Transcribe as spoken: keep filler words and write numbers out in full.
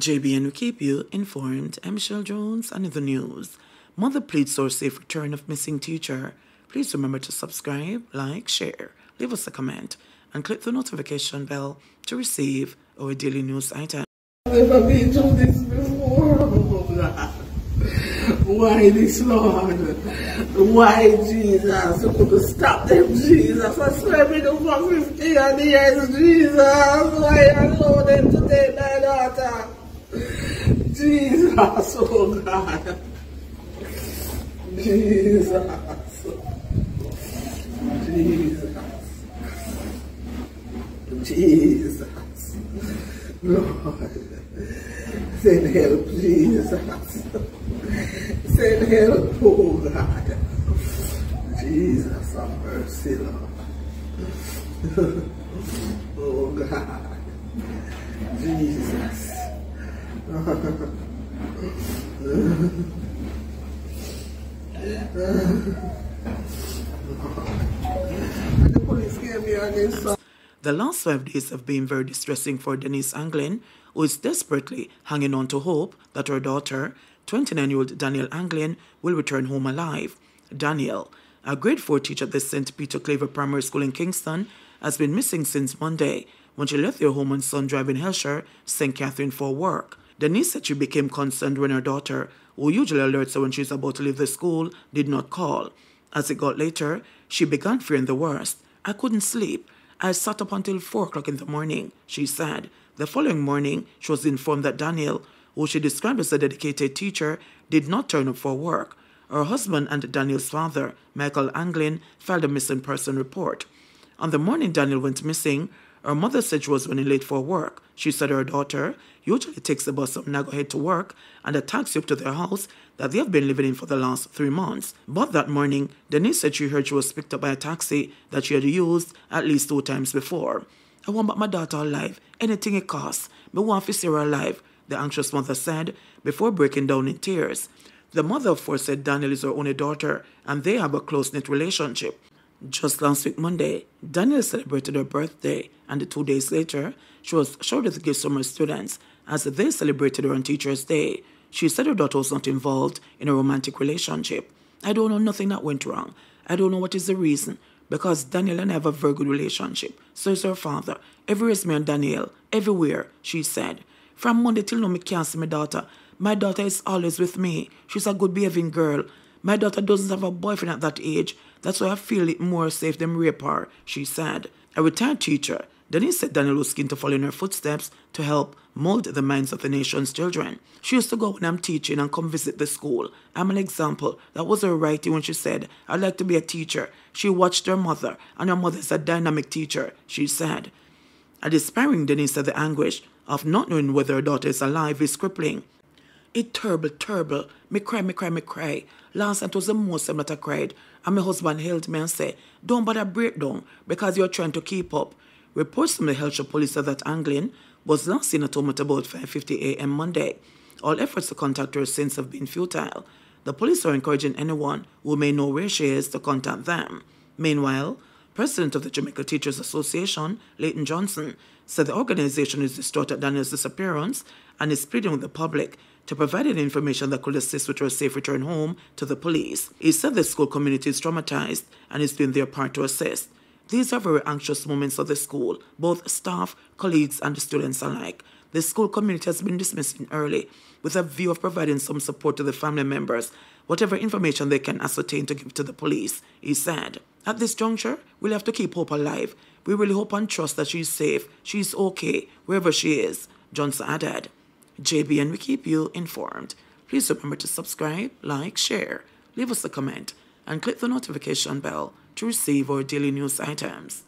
J B N will keep you informed. I'm Michelle Jones, and in the news, mother pleads for a safe return of missing teacher. Please remember to subscribe, like, share, leave us a comment, and click the notification bell to receive our daily news item. I've never been through this before. Why this, Lord? Why, Jesus? You could stop them, Jesus. I slept with them for fifty years, Jesus. Why allow them to take my daughter? Jesus, oh God. Jesus. Jesus. Jesus. Lord. Send help, Jesus. Send help, oh God. Jesus, have mercy, Lord. Oh God. Jesus. The police came here against us. The last five days have been very distressing for Denise Anglin, who is desperately hanging on to hope that her daughter, twenty-nine-year-old Danielle Anglin, will return home alive. Danielle, a grade four teacher at the Saint Peter Claver Primary School in Kingston, has been missing since Monday when she left their home on Sun Drive in Hellshire, Saint Catherine, for work. Denise said she became concerned when her daughter, who usually alerts her when she's about to leave the school, did not call. As it got later, she began fearing the worst. "I couldn't sleep. I sat up until four o'clock in the morning," she said. The following morning, she was informed that Danielle, who she described as a dedicated teacher, did not turn up for work. Her husband and Danielle's father, Michael Anglin, filed a missing person report. On the morning Danielle went missing, her mother said she was running late for work. She said her daughter usually takes the bus from Naga Head to work and a taxi up to their house that they have been living in for the last three months. But that morning, Denise said she heard she was picked up by a taxi that she had used at least two times before. "I want back my daughter alive, anything it costs. Me want to see her alive," the anxious mother said before breaking down in tears. The mother of four said Danielle is her only daughter and they have a close-knit relationship. Just last week Monday, Danielle celebrated her birthday, and two days later, she was shouted the gifts from her students as they celebrated her on Teacher's Day. She said her daughter was not involved in a romantic relationship. "I don't know nothing that went wrong. I don't know what is the reason, because Danielle and I have a very good relationship. So is her father. Everywhere is me and Danielle, everywhere," she said. "From Monday till now, I can't see my daughter. My daughter is always with me. She's a good behaving girl. My daughter doesn't have a boyfriend at that age. That's why I feel it more safe than rape her," she said. A retired teacher, Denise said Danielle was keen to follow in her footsteps to help mold the minds of the nation's children. "She used to go when I'm teaching and come visit the school. I'm an example. That was her writing when she said, 'I'd like to be a teacher.' She watched her mother, and her mother is a dynamic teacher," she said. A despairing Denise said the anguish of not knowing whether her daughter is alive is crippling. "It terrible, terrible. Me cry, me cry, me cry. Last night was the most time that I cried. And my husband held me and said, 'Don't bother breakdown because you're trying to keep up.'" Reports from the Hellshire police said that Anglin was last seen at home at about five fifty a m Monday. All efforts to contact her since have been futile. The police are encouraging anyone who may know where she is to contact them. Meanwhile, President of the Jamaica Teachers Association, Leighton Johnson, said the organization is distraught at Danielle's disappearance and is pleading with the public to provide any information that could assist with her safe return home to the police. He said the school community is traumatized and is doing their part to assist. "These are very anxious moments for the school, both staff, colleagues, and students alike. The school community has been dismissing early with a view of providing some support to the family members, whatever information they can ascertain to give to the police," he said. "At this juncture, we'll have to keep hope alive. We really hope and trust that she's safe, she's okay, wherever she is," Johnson added. J B N, we keep you informed. Please remember to subscribe, like, share, leave us a comment, and click the notification bell to receive our daily news items.